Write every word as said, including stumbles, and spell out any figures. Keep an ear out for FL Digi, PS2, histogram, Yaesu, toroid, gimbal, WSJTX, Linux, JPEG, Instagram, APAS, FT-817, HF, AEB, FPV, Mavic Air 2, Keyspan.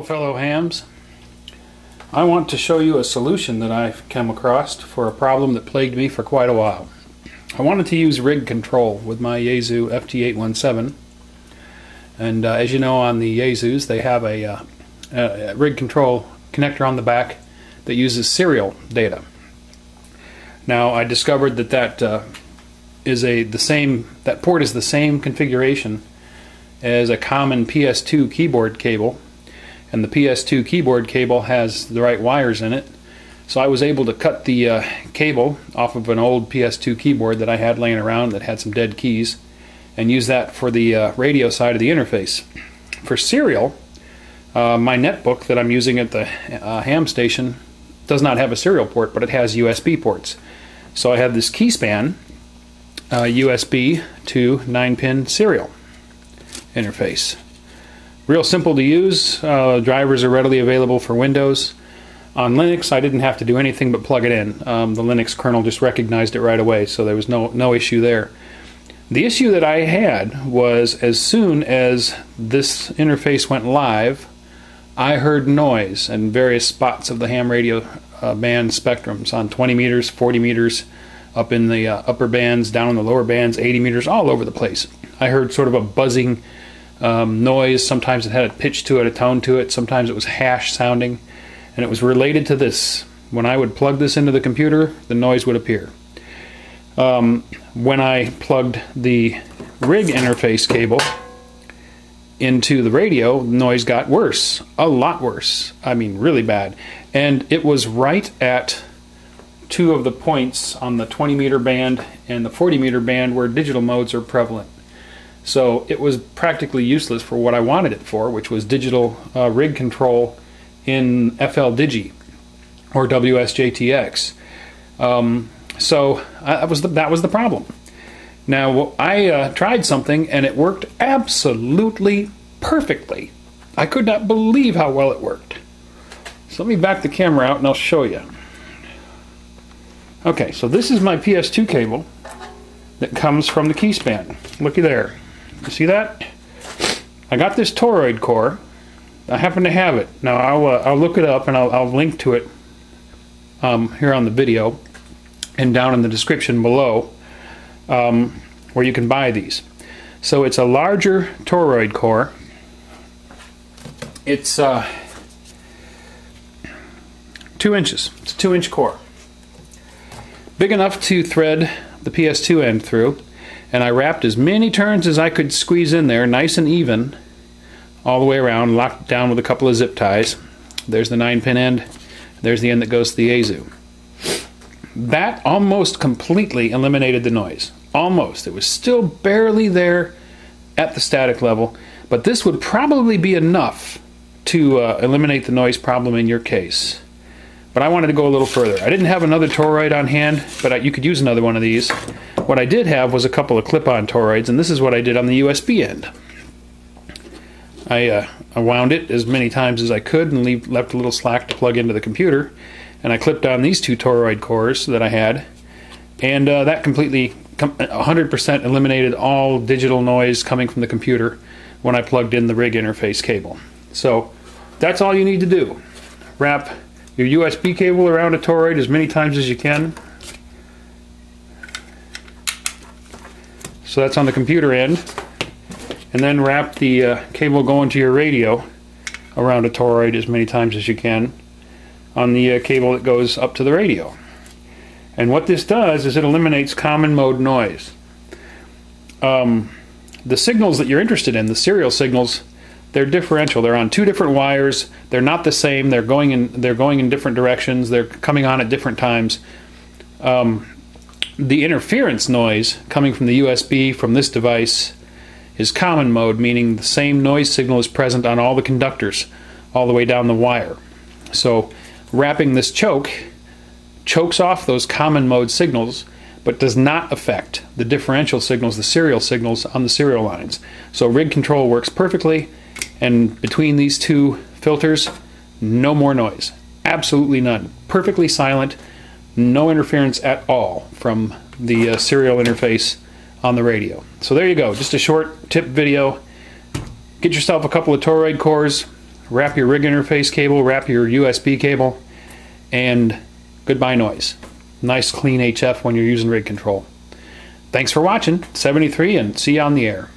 Hello fellow hams. I want to show you a solution that I've come across for a problem that plagued me for quite a while. I wanted to use rig control with my Yaesu F T eight one seven, and uh, as you know, on the Yaesus they have a, uh, a rig control connector on the back that uses serial data. Now I discovered that that uh, is a the same that port is the same configuration as a common P S two keyboard cable, and the P S two keyboard cable has the right wires in it, so I was able to cut the uh, cable off of an old P S two keyboard that I had laying around that had some dead keys and use that for the uh, radio side of the interface. For serial, uh, my netbook that I'm using at the uh, ham station does not have a serial port, but it has U S B ports, so I have this Keyspan uh, U S B to nine pin serial interface. Real simple to use. Uh, drivers are readily available for Windows. On Linux, I didn't have to do anything but plug it in. Um, the Linux kernel just recognized it right away, so there was no, no issue there. The issue that I had was, as soon as this interface went live, I heard noise in various spots of the ham radio uh, band spectrums, on twenty meters, forty meters, up in the uh, upper bands, down in the lower bands, eighty meters, all over the place. I heard sort of a buzzing um, noise. Sometimes it had a pitch to it, a tone to it. Sometimes it was hash sounding, and it was related to this. When I would plug this into the computer, the noise would appear. Um, when I plugged the rig interface cable into the radio, the noise got worse, a lot worse. I mean, really bad. And it was right at two of the points on the twenty meter band and the forty meter band where digital modes are prevalent. So it was practically useless for what I wanted it for, which was digital uh, rig control in F L Digi or W S J T X. Um, so I, that was the, that was the problem. Now I uh, tried something and it worked absolutely perfectly. I could not believe how well it worked. So let me back the camera out and I'll show you. Okay, so this is my P S two cable that comes from the Keyspan. Looky there. You see that? I got this toroid core. I happen to have it. Now I'll, uh, I'll look it up and I'll, I'll link to it um, here on the video and down in the description below um, where you can buy these. So it's a larger toroid core. It's uh, two inches. It's a two inch core. Big enough to thread the P S two end through, and I wrapped as many turns as I could squeeze in there, nice and even, all the way around, locked down with a couple of zip ties. There's the nine pin end, there's the end that goes to the Yaesu. That almost completely eliminated the noise. Almost. It was still barely there at the static level, but this would probably be enough to uh, eliminate the noise problem in your case. But I wanted to go a little further. I didn't have another toroid on hand, but I, you could use another one of these. What I did have was a couple of clip-on toroids, and this is what I did on the U S B end. I, uh, I wound it as many times as I could and leave, left a little slack to plug into the computer, and I clipped on these two toroid cores that I had, and uh, that completely, one hundred percent eliminated all digital noise coming from the computer when I plugged in the rig interface cable. So that's all you need to do. Wrap your U S B cable around a toroid as many times as you can. So that's on the computer end, and then wrap the uh, cable going to your radio around a toroid as many times as you can on the uh, cable that goes up to the radio. And what this does is it eliminates common mode noise. Um, the signals that you're interested in, the serial signals, they're differential. They're on two different wires. They're not the same. They're going in. They're going in different directions. They're coming on at different times. Um, the interference noise coming from the U S B from this device is common mode, meaning the same noise signal is present on all the conductors, all the way down the wire. So, wrapping this choke chokes off those common mode signals, but does not affect the differential signals, the serial signals on the serial lines. So, rig control works perfectly. And between these two filters, no more noise. Absolutely none. Perfectly silent. No interference at all from the uh, serial interface on the radio. So there you go. Just a short tip video. Get yourself a couple of toroid cores. wrap your rig interface cable, wrap your U S B cable, and goodbye noise. Nice clean H F when you're using rig control. Thanks for watching, seventy-three, and see you on the air.